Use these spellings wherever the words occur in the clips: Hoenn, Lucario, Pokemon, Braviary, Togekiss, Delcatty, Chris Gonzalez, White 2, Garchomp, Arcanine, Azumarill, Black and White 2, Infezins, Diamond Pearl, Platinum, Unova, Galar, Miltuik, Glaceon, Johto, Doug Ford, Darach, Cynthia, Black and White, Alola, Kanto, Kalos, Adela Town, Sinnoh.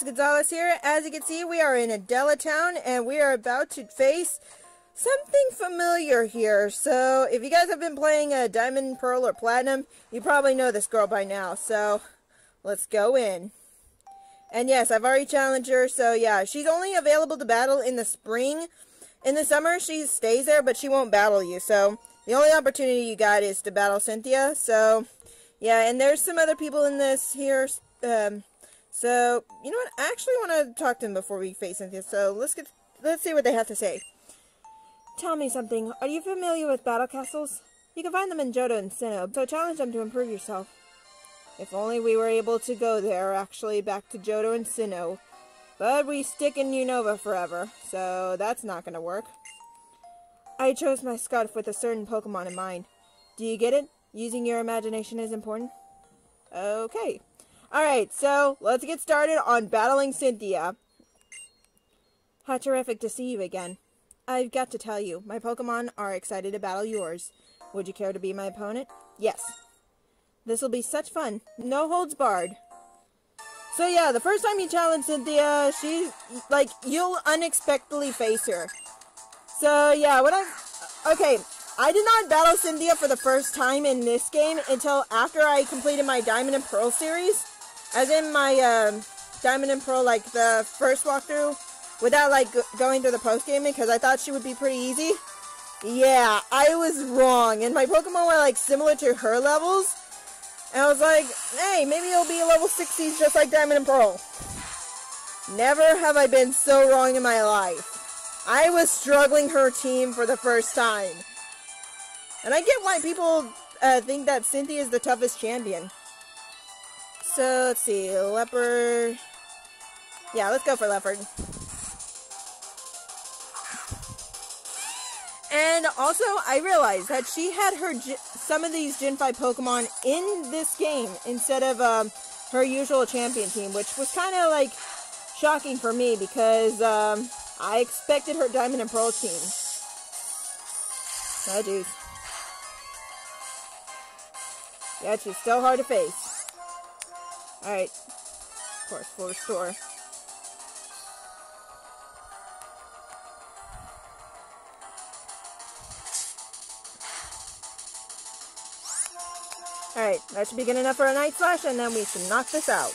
Chris Gonzalez here. As you can see, we are in Adela Town, and we are about to face something familiar here. So, if you guys have been playing Diamond, Pearl, or Platinum, you probably know this girl by now. So, let's go in. And yes, I've already challenged her, so yeah. She's only available to battle in the spring. In the summer, she stays there, but she won't battle you. So, the only opportunity you got is to battle Cynthia. So, yeah, and there's some other people in this here. So, you know what, I actually want to talk to them before we face Cynthia, so let's see what they have to say. Tell me something, are you familiar with battle castles? You can find them in Johto and Sinnoh, so challenge them to improve yourself. If only we were able to go there, actually, back to Johto and Sinnoh. But we stick in Unova forever, so that's not going to work. I chose my scarf with a certain Pokemon in mind. Do you get it? Using your imagination is important. Okay. Alright, so let's get started on battling Cynthia. How terrific to see you again. I've got to tell you, my Pokemon are excited to battle yours. Would you care to be my opponent? Yes. This will be such fun. No holds barred. So yeah, the first time you challenge Cynthia, she's like, you'll unexpectedly face her. So yeah, I did not battle Cynthia for the first time in this game until after I completed my Diamond and Pearl series. As in my Diamond and Pearl, like the first walkthrough, without like going through the post game, because I thought she would be pretty easy. Yeah, I was wrong, and my Pokemon were like similar to her levels, and I was like, hey, maybe it'll be a level 60s just like Diamond and Pearl. Never have I been so wrong in my life. I was struggling her team for the first time, and I get why people think that Cynthia is the toughest champion. So, let's see, Leopard. Yeah, let's go for Leopard. And also, I realized that she had her some of these Gen 5 Pokemon in this game instead of her usual champion team, which was kind of, like, shocking for me because I expected her Diamond and Pearl team. Oh, jeez. Yeah, she's still hard to face. Alright. Of course, full restore. Alright, that should be good enough for a Night Slash, and then we should knock this out.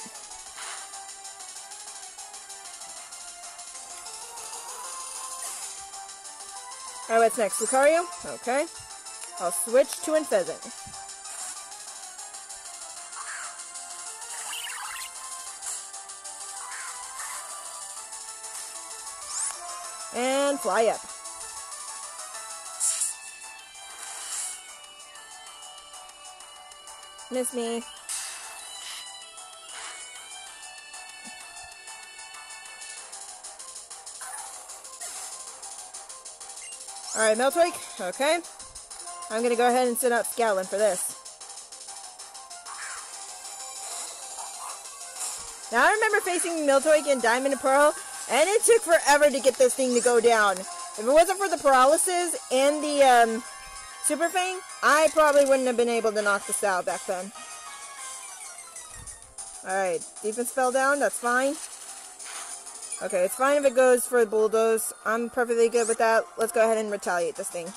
Alright, what's next? Lucario? Okay. I'll switch to Infezins. And fly up. Miss me. Alright, Miltuik. Okay. I'm going to go ahead and send out Scowlin for this. Now, I remember facing Miltuik in Diamond and Pearl, and it took forever to get this thing to go down. If it wasn't for the paralysis and the Super Fang, I probably wouldn't have been able to knock this out back then. Alright, defense fell down, that's fine. Okay, it's fine if it goes for Bulldoze. I'm perfectly good with that. Let's go ahead and retaliate this thing.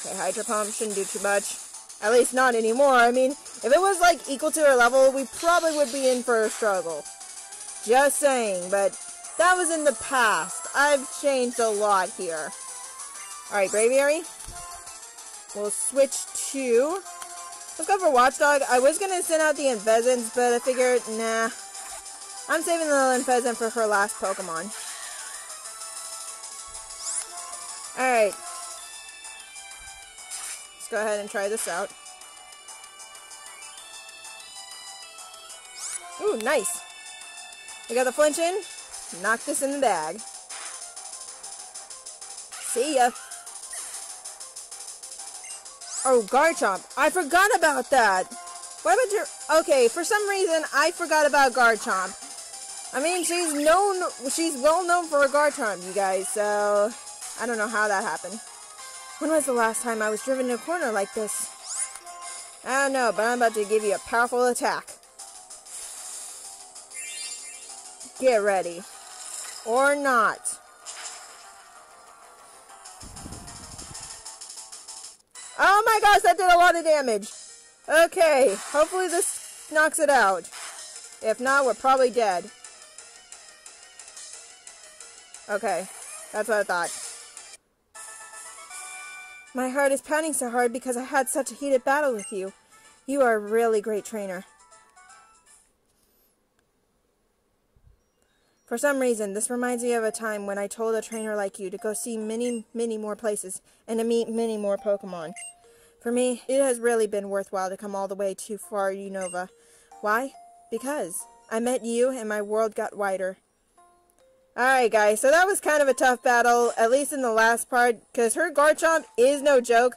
Okay, Hydro Pump shouldn't do too much. At least not anymore. I mean, if it was like equal to her level, we probably would be in for a struggle. Just saying, but that was in the past. I've changed a lot here. Alright, Braviary. We'll switch to... Let's go for Watchdog. I was going to send out the Infezins, but I figured, nah. I'm saving the little Infezin for her last Pokemon. Alright. Let's go ahead and try this out. Ooh, nice. We got the flinch in. Knock this in the bag. See ya. Oh, Garchomp. I forgot about that. What about your... Okay, for some reason, I forgot about Garchomp. I mean, she's well known for a Garchomp, you guys, so... I don't know how that happened. When was the last time I was driven to a corner like this? I don't know, but I'm about to give you a powerful attack. Get ready. Or not. Oh my gosh, that did a lot of damage. Okay, hopefully this knocks it out. If not, we're probably dead. Okay, that's what I thought. My heart is pounding so hard because I had such a heated battle with you. You are a really great trainer. For some reason, this reminds me of a time when I told a trainer like you to go see many, many more places and to meet many more Pokemon. For me, it has really been worthwhile to come all the way to far Unova. Why? Because I met you and my world got wider. Alright guys, so that was kind of a tough battle, at least in the last part, because her Garchomp is no joke.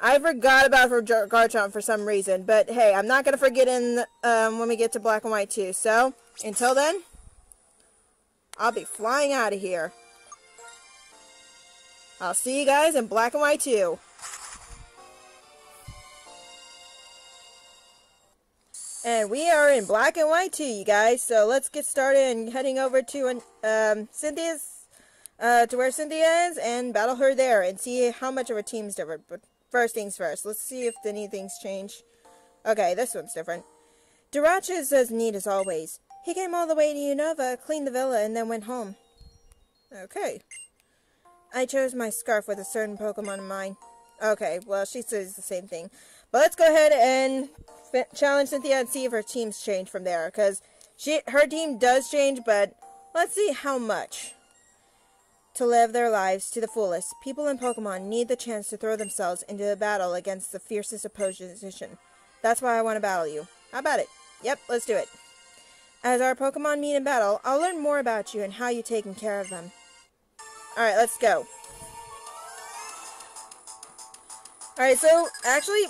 I forgot about her Garchomp for some reason, but hey, I'm not going to forget when we get to Black and White 2. So, until then, I'll be flying out of here. I'll see you guys in Black and White 2. And we are in Black and White 2, you guys, so let's get started and heading over to Cynthia's, to where Cynthia is, and battle her there and see how much of her team's different. But first things first, let's see if anything's changed. Okay, this one's different. Darach is as neat as always. He came all the way to Unova, cleaned the villa, and then went home. Okay. I chose my scarf with a certain Pokemon in mind. Okay, well, she says the same thing. But let's go ahead and challenge Cynthia and see if her team's changed from there, because her team does change, but let's see how much. To live their lives to the fullest, people in Pokemon need the chance to throw themselves into the battle against the fiercest opposition. That's why I want to battle you. How about it? Yep, let's do it. As our Pokemon meet in battle, I'll learn more about you and how you've taken care of them. Alright, let's go. Alright, so actually,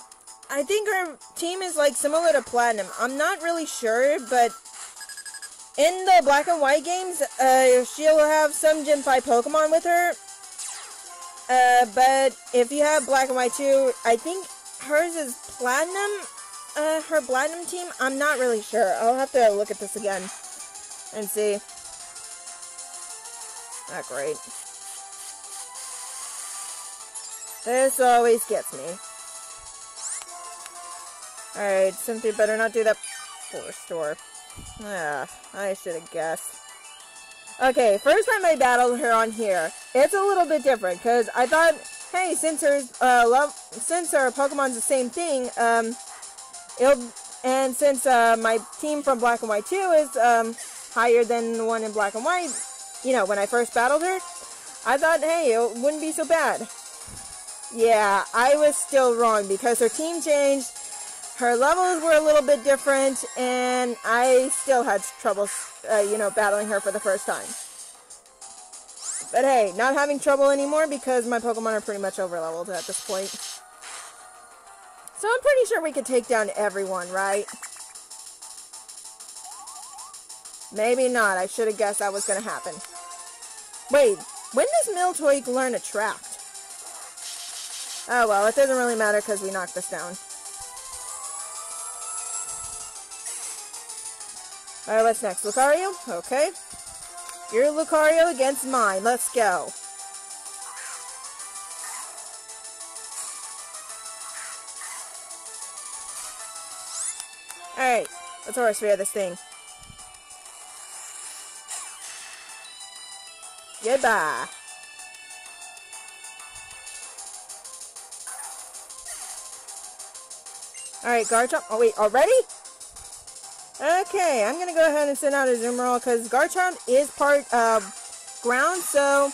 I think our team is like similar to Platinum. I'm not really sure, but in the Black and White games, she'll have some Gen 5 Pokemon with her. But if you have Black and White 2, I think hers is Platinum. Her Platinum team, I'm not really sure. I'll have to look at this again and see. Not great. This always gets me. Alright, Cynthia better not do that poor store. Ah, I should have guessed. Okay, first time I battled her on here, it's a little bit different, because I thought, hey, since her Pokemon's the same thing, and since my team from Black and White 2 is higher than the one in Black and White, you know, when I first battled her, I thought, hey, it wouldn't be so bad. Yeah, I was still wrong, because her team changed. Her levels were a little bit different, and I still had trouble, you know, battling her for the first time. But hey, not having trouble anymore because my Pokemon are pretty much over-leveled at this point. So I'm pretty sure we could take down everyone, right? Maybe not. I should have guessed that was going to happen. Wait, when does Miltuik learn Attract? Oh well, it doesn't really matter because we knocked this down. Alright, what's next? Lucario? Okay. Your Lucario against mine. Let's go. Alright. Let's Horse Spear this thing. Goodbye. Alright, Garchomp. Oh wait, already? Okay, I'm going to go ahead and send out Azumarill because Garchomp is part ground, so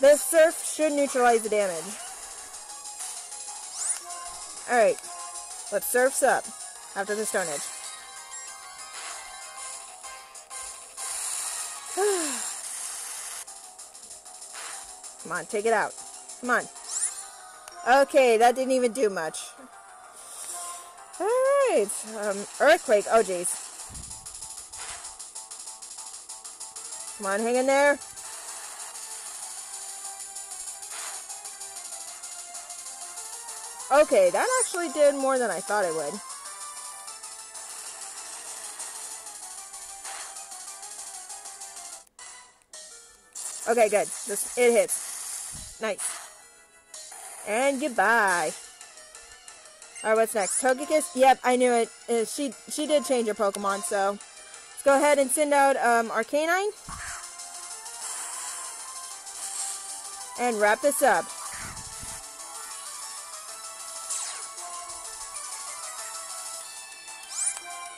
the Surf should neutralize the damage. Alright, let's Surf's up after the Stone Edge. Come on, take it out. Come on. Okay, that didn't even do much. Alright, Earthquake, oh jeez. Come on, hang in there. Okay, that actually did more than I thought it would. Okay, good. It hits. Nice. And goodbye. Alright, what's next? Togekiss? Yep, I knew it. She did change her Pokemon, so... Let's go ahead and send out Arcanine. And wrap this up.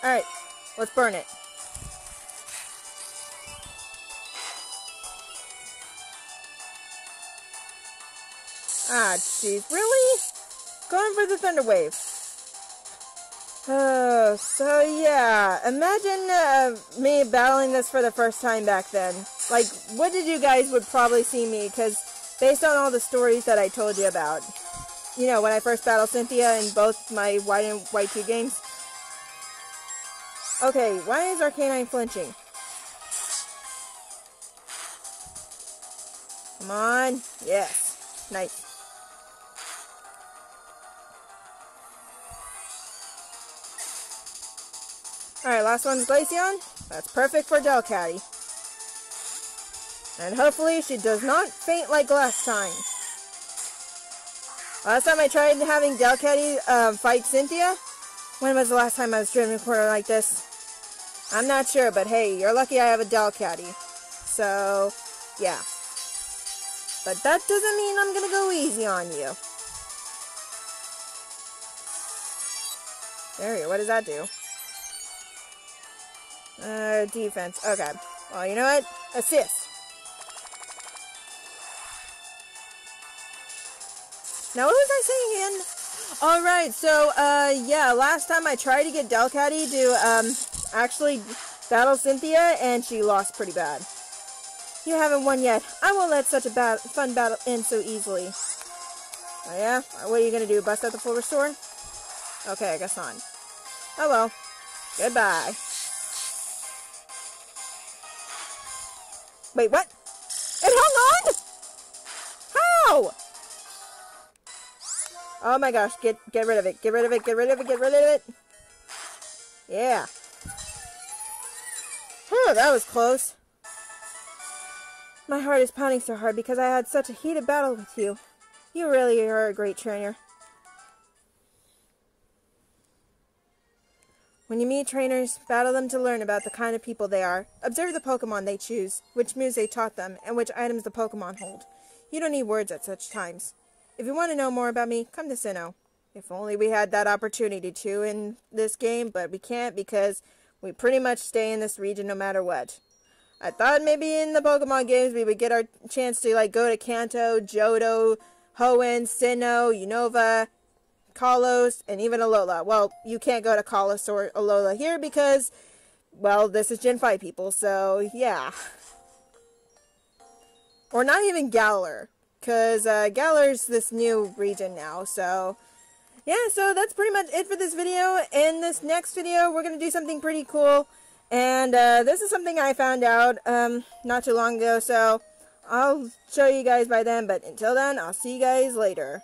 Alright, let's burn it. Ah, jeez, really? Going for the Thunder Wave. Oh, so yeah. Imagine me battling this for the first time back then. Like, what did you guys would probably see me, because based on all the stories that I told you about, you know, when I first battled Cynthia in both my White and White 2 games. Okay, why is Arcanine flinching? Come on. Yes. Nice. Alright, last one's Glaceon. That's perfect for Delcatty. And hopefully she does not faint like last time. Last time I tried having Delcatty fight Cynthia. When was the last time I was driven quarter like this? I'm not sure, but hey, you're lucky I have a Delcatty. So, yeah. But that doesn't mean I'm gonna go easy on you. There you go, what does that do? Defense. Okay. Well, you know what? Assist. Now, what was I saying again? Alright, so, yeah, last time I tried to get Delcatty to, actually battle Cynthia, and she lost pretty bad. You haven't won yet. I won't let such a fun battle end so easily. Oh, yeah? What are you gonna do? Bust out the full restore? Okay, I guess not. Oh, well. Goodbye. Wait, what? It hung on? How? Oh my gosh, get rid of it, get rid of it, get rid of it, get rid of it. Yeah. Whew, that was close. My heart is pounding so hard because I had such a heated battle with you. You really are a great trainer. When you meet trainers, battle them to learn about the kind of people they are. Observe the Pokemon they choose, which moves they taught them, and which items the Pokemon hold. You don't need words at such times. If you want to know more about me, come to Sinnoh. If only we had that opportunity to in this game, but we can't because we pretty much stay in this region no matter what. I thought maybe in the Pokemon games we would get our chance to like go to Kanto, Johto, Hoenn, Sinnoh, Unova, Kalos, and even Alola. Well, you can't go to Kalos or Alola here because, well, this is Gen 5 people, so yeah. Or not even Galar, because Galar's this new region now, so yeah, so that's pretty much it for this video. In this next video, we're going to do something pretty cool, and this is something I found out not too long ago, so I'll show you guys by then, but until then, I'll see you guys later.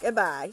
Goodbye.